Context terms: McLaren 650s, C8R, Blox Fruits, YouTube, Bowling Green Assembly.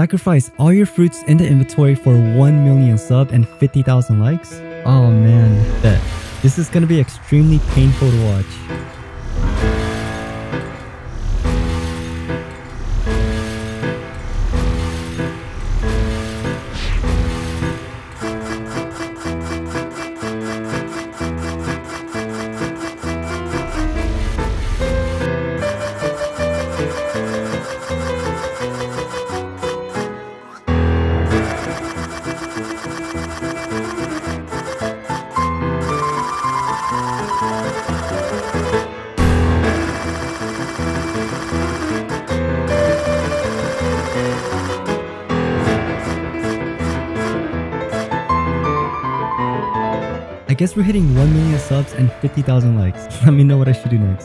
Sacrifice all your fruits in the inventory for 1 million sub and 50,000 likes? Oh man, bet. This is gonna be extremely painful to watch. I guess we're hitting 1 million subs and 50,000 likes. Let me know what I should do next.